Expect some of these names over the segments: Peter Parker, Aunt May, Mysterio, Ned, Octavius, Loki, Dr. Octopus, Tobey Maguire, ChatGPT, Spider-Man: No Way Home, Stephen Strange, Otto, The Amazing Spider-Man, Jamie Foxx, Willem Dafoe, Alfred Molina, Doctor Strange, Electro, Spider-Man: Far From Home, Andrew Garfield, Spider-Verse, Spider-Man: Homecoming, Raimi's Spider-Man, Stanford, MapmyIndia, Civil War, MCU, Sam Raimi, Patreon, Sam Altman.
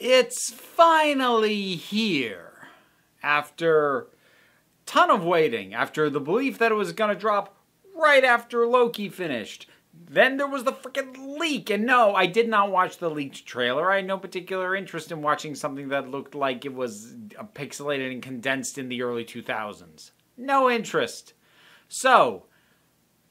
It's finally here. After a ton of waiting, after the belief that it was gonna drop right after Loki finished. Then there was the freaking leak, and no, I did not watch the leaked trailer. I had no particular interest in watching something that looked like it was pixelated and condensed in the early 2000s. No interest. So,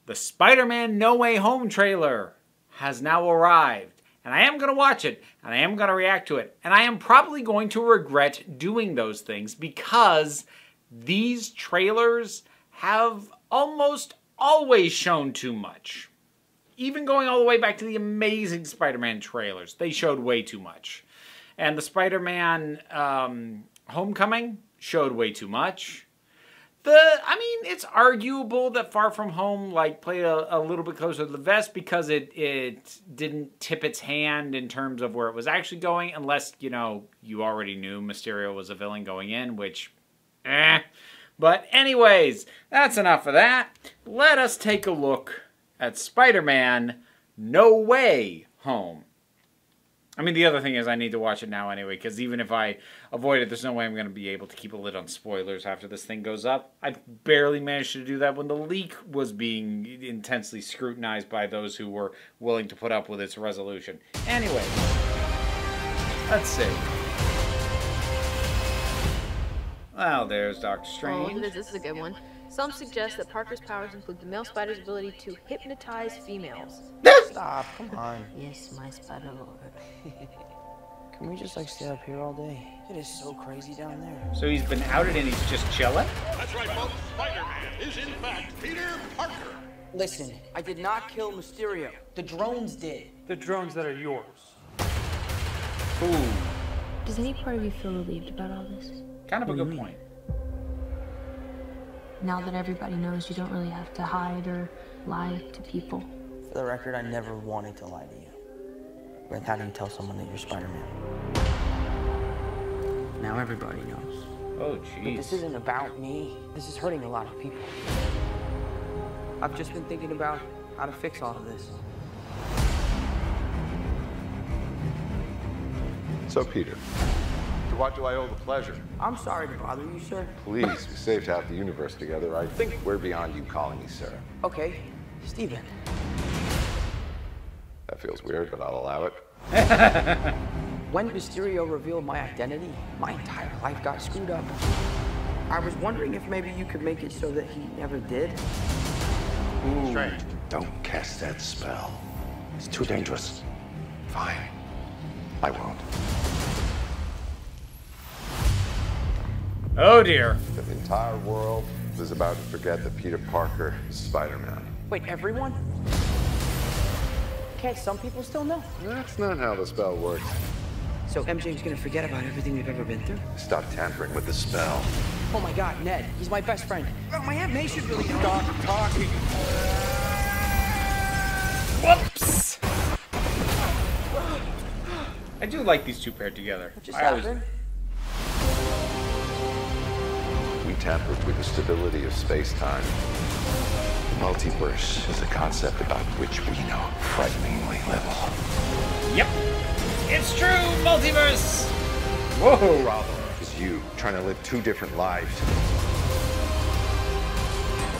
the Spider-Man No Way Home trailer has now arrived, and I am going to watch it, and I am going to react to it, and I am probably going to regret doing those things because these trailers have almost always shown too much. Even going all the way back to the Amazing Spider-Man trailers, they showed way too much. And the Spider-Man Homecoming showed way too much. It's arguable that Far From Home like played a little bit closer to the vest because it didn't tip its hand in terms of where it was actually going, unless, you know, you already knew Mysterio was a villain going in, which, But anyways, that's enough of that. Let us take a look at Spider-Man No Way Home. I mean, the other thing is I need to watch it now anyway, because even if I avoid it, there's no way I'm going to be able to keep a lid on spoilers after this thing goes up. I barely managed to do that when the leak was being intensely scrutinized by those who were willing to put up with its resolution. Anyway, let's see. Well, there's Doctor Strange. Oh, this is a good one. Some suggest that Parker's powers include the male spider's ability to hypnotize females. Stop, come on. Yes, my spider lord. Can we just, like, stay up here all day? It is so crazy down there. So he's been outed and he's just chilling? That's right, folks. Spider-Man is, in fact, Peter Parker. Listen, I did not kill Mysterio. The drones did. The drones that are yours. Ooh. Does any part of you feel relieved about all this? Kind of a good point. Now that everybody knows, you don't really have to hide or lie to people. For the record, I never wanted to lie to you. But how do you tell someone that you're Spider-Man? Now everybody knows. Oh, jeez. But this isn't about me. This is hurting a lot of people. I've just been thinking about how to fix all of this. So, Peter, what do I owe the pleasure? I'm sorry to bother you, sir. Please, we saved half the universe together. I think we're beyond you calling me, sir. Okay, Stephen. That feels weird, but I'll allow it. When Mysterio revealed my identity, my entire life got screwed up. I was wondering if maybe you could make it so that he never did. Ooh. Strange. Don't cast that spell. It's too dangerous. Fine. I won't. Oh dear. The entire world is about to forget that Peter Parker is Spider-Man. Wait, everyone? Okay, some people still know. That's not how the spell works. So MJ's gonna forget about everything we've ever been through? Stop tampering with the spell. Oh my god, Ned, he's my best friend. Oh, my Aunt May should really stop talking. Whoops! I do like these two paired together. What just happened? Tampered with the stability of space-time. The multiverse is a concept about which we know frighteningly little. Yep, it's true, multiverse! Whoa, Robin. It's you trying to live two different lives.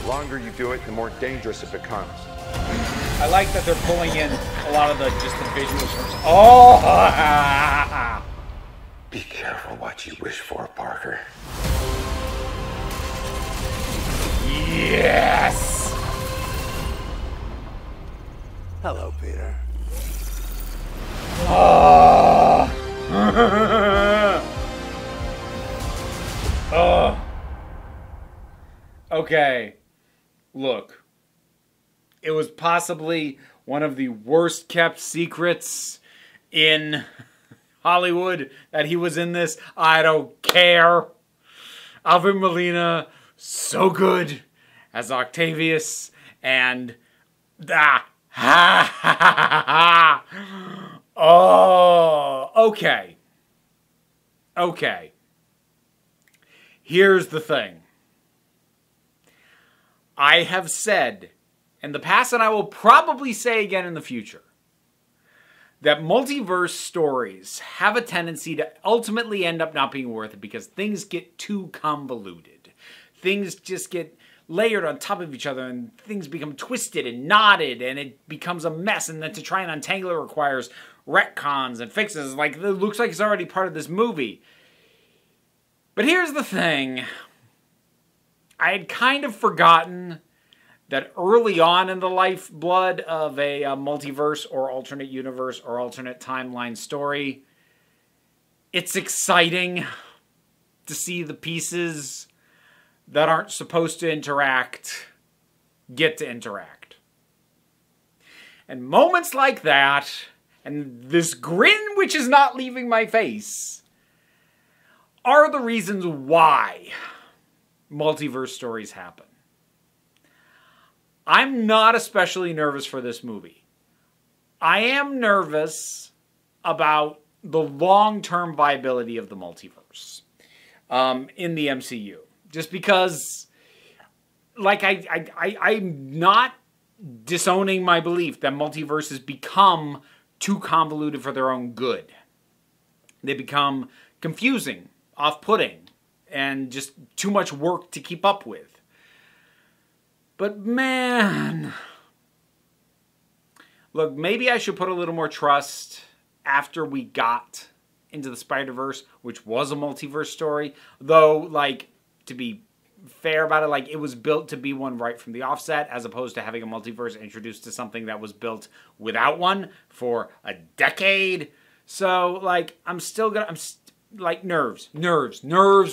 The longer you do it, the more dangerous it becomes. I like that they're pulling in a lot of the visuals from... Oh! Be careful what you wish for, Parker. Yes! Hello, Peter. Okay. Look. It was possibly one of the worst kept secrets in Hollywood that he was in this. I don't care. Alfred Molina, so good as Octavius, and oh, okay. Okay. Here's the thing. I have said in the past, and I will probably say again in the future, that multiverse stories have a tendency to ultimately end up not being worth it because things get too convoluted. Things just get layered on top of each other and things become twisted and knotted and it becomes a mess, and then to try and untangle it requires retcons and fixes. Like, it looks like it's already part of this movie. But here's the thing. I had kind of forgotten that early on in the lifeblood of a multiverse or alternate universe or alternate timeline story, it's exciting to see the pieces that aren't supposed to interact get to interact. And moments like that, and this grin which is not leaving my face, are the reasons why multiverse stories happen. I'm not especially nervous for this movie. I am nervous about the long-term viability of the multiverse in the MCU. Just because, like, I'm not disowning my belief that multiverses become too convoluted for their own good. They become confusing, off-putting, and just too much work to keep up with. But man, look, maybe I should put a little more trust after we got into the Spider-Verse, which was a multiverse story. Though, like, to be fair about it, like, it was built to be one right from the offset, as opposed to having a multiverse introduced to something that was built without one for a decade. So, like, I'm nerves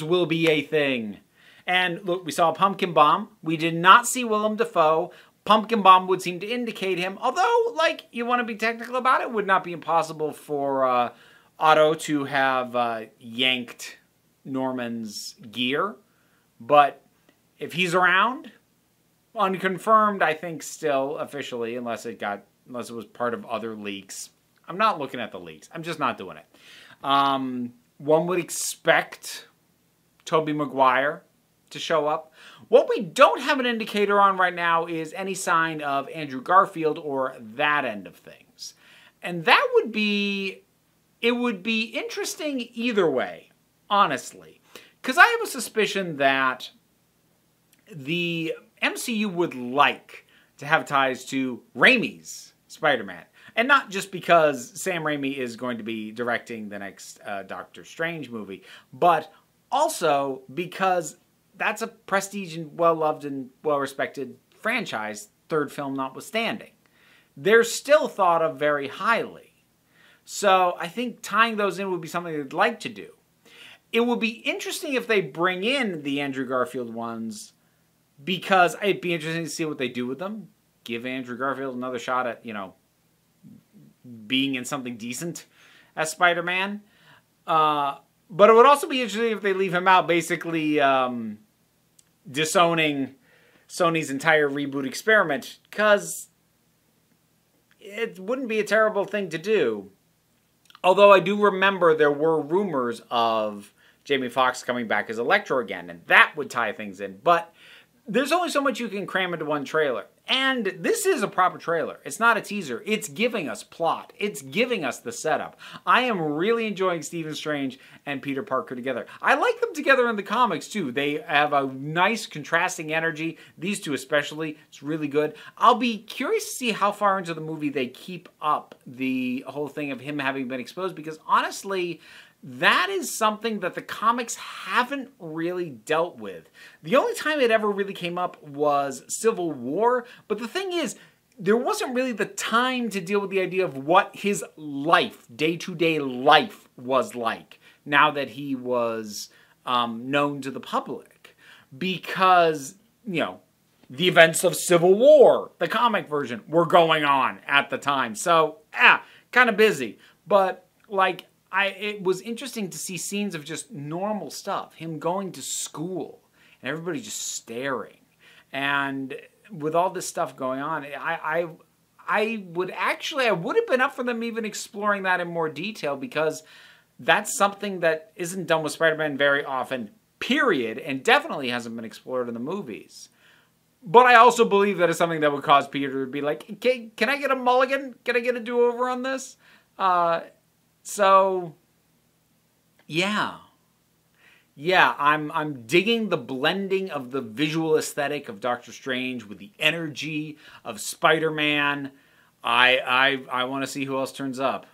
will be a thing. And look, we saw Pumpkin Bomb. We did not see Willem Dafoe. Pumpkin Bomb would seem to indicate him, although, like, you want to be technical about it, it would not be impossible for Otto to have yanked Norman's gear. But if he's around, unconfirmed, I think, still officially, unless it was part of other leaks. I'm not looking at the leaks. I'm just not doing it. One would expect Tobey Maguire to show up. What we don't have an indicator on right now is any sign of Andrew Garfield or that end of things. And that would be, it would be interesting either way, honestly. Because I have a suspicion that the MCU would like to have ties to Raimi's Spider-Man. And not just because Sam Raimi is going to be directing the next Doctor Strange movie, but also because that's a prestige and well-loved and well-respected franchise, third film notwithstanding. They're still thought of very highly. So I think tying those in would be something they'd like to do. It would be interesting if they bring in the Andrew Garfield ones, because it'd be interesting to see what they do with them. Give Andrew Garfield another shot at, you know, being in something decent as Spider-Man. But it would also be interesting if they leave him out, basically disowning Sony's entire reboot experiment, because it wouldn't be a terrible thing to do. Although I do remember there were rumors of Jamie Foxx coming back as Electro again, and that would tie things in. But there's only so much you can cram into one trailer. And this is a proper trailer. It's not a teaser. It's giving us plot. It's giving us the setup. I am really enjoying Stephen Strange and Peter Parker together. I like them together in the comics, too. They have a nice contrasting energy. These two especially. It's really good. I'll be curious to see how far into the movie they keep up the whole thing of him having been exposed, because honestly, that is something that the comics haven't really dealt with. The only time it ever really came up was Civil War, but the thing is, there wasn't really the time to deal with the idea of what his life, day-to-day life, was like now that he was known to the public. Because, you know, the events of Civil War, the comic version, were going on at the time. So, kind of busy. But, like, it was interesting to see scenes of just normal stuff. Him going to school and everybody just staring. And with all this stuff going on, I would actually, I would have been up for them even exploring that in more detail, because that's something that isn't done with Spider-Man very often, period, and definitely hasn't been explored in the movies. But I also believe that it's something that would cause Peter to be like, can I get a mulligan? Can I get a do-over on this? So yeah, I'm digging the blending of the visual aesthetic of Doctor Strange with the energy of Spider-Man. I want to see who else turns up.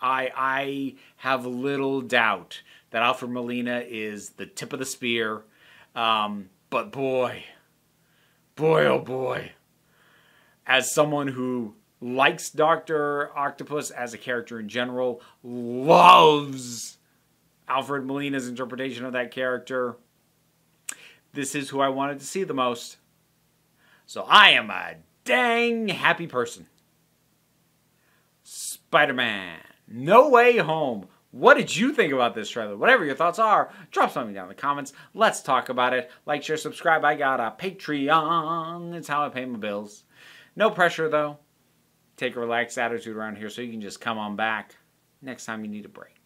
I have little doubt that Alfred Molina is the tip of the spear. But boy, oh boy, as someone who likes Dr. Octopus as a character in general, loves Alfred Molina's interpretation of that character, this is who I wanted to see the most. So I am a dang happy person. Spider-Man: No Way Home. What did you think about this trailer? Whatever your thoughts are, drop something down in the comments. Let's talk about it. Like, share, subscribe. I got a Patreon. It's how I pay my bills. No pressure, though. Take a relaxed attitude around here so you can just come on back next time you need a break.